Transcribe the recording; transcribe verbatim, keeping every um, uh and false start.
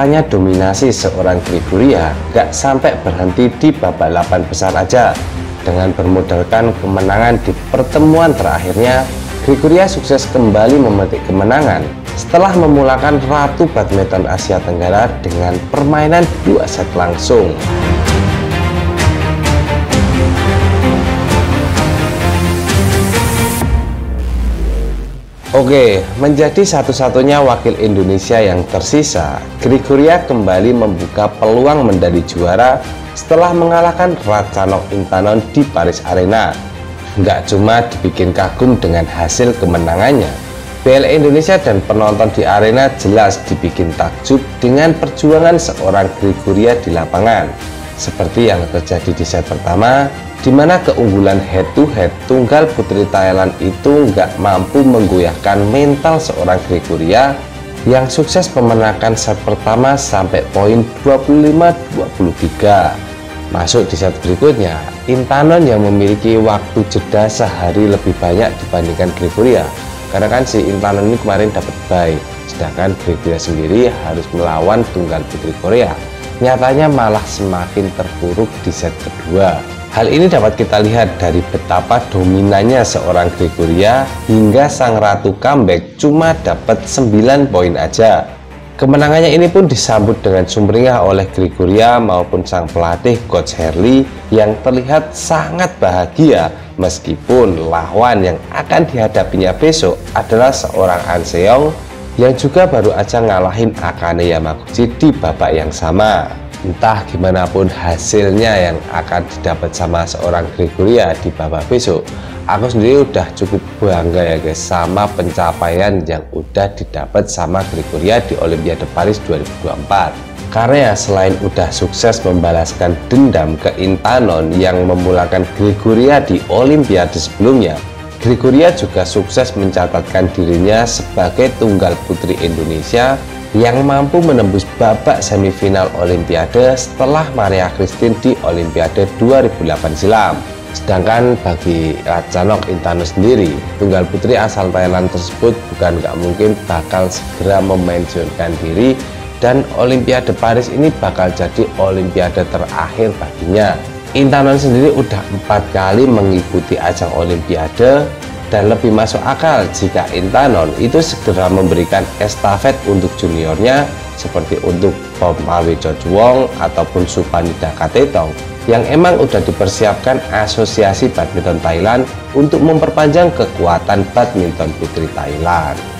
Tanya dominasi seorang Gregoria gak sampai berhenti di babak delapan besar aja. Dengan bermodalkan kemenangan di pertemuan terakhirnya, Gregoria sukses kembali memetik kemenangan setelah memulakan Ratu Badminton Asia Tenggara dengan permainan dua set langsung. Oke, menjadi satu-satunya wakil Indonesia yang tersisa, Gregoria kembali membuka peluang medali juara setelah mengalahkan Ratchanok Intanon di Paris Arena. Nggak cuma dibikin kagum dengan hasil kemenangannya, B L Indonesia dan penonton di arena jelas dibikin takjub dengan perjuangan seorang Gregoria di lapangan. Seperti yang terjadi di set pertama, di mana keunggulan head-to-head tunggal putri Thailand itu nggak mampu menggoyahkan mental seorang Gregoria yang sukses memenangkan set pertama sampai poin dua puluh lima dua puluh tiga. Masuk di set berikutnya, Intanon yang memiliki waktu jeda sehari lebih banyak dibandingkan Gregoria, karena kan si Intanon ini kemarin dapat bye, sedangkan Gregoria sendiri harus melawan tunggal putri Korea. Nyatanya malah semakin terpuruk di set kedua. Hal ini dapat kita lihat dari betapa dominannya seorang Gregoria hingga sang ratu comeback cuma dapat sembilan poin aja. Kemenangannya ini pun disambut dengan sumringah oleh Gregoria maupun sang pelatih Coach Herli yang terlihat sangat bahagia meskipun lawan yang akan dihadapinya besok adalah seorang Anseong yang juga baru aja ngalahin Akane Yamaguchi di babak yang sama. Entah gimana pun hasilnya yang akan didapat sama seorang Gregoria di babak besok, aku sendiri udah cukup bangga ya guys sama pencapaian yang udah didapat sama Gregoria di Olimpiade Paris dua ribu dua puluh empat. Karena selain udah sukses membalaskan dendam ke Intanon yang memulakan Gregoria di Olimpiade sebelumnya, Gregoria juga sukses mencatatkan dirinya sebagai tunggal putri Indonesia yang mampu menembus babak semifinal Olimpiade setelah Maria Kristin di Olimpiade dua ribu delapan silam. Sedangkan bagi Ratchanok Intanon sendiri, tunggal putri asal Thailand tersebut bukan gak mungkin bakal segera memensiunkan diri dan Olimpiade Paris ini bakal jadi Olimpiade terakhir baginya. Intanon sendiri udah empat kali mengikuti ajang Olimpiade, dan lebih masuk akal jika Intanon itu segera memberikan estafet untuk juniornya seperti untuk Pornpawee Chochuwong ataupun Supanida Katetong yang emang udah dipersiapkan Asosiasi Badminton Thailand untuk memperpanjang kekuatan badminton putri Thailand.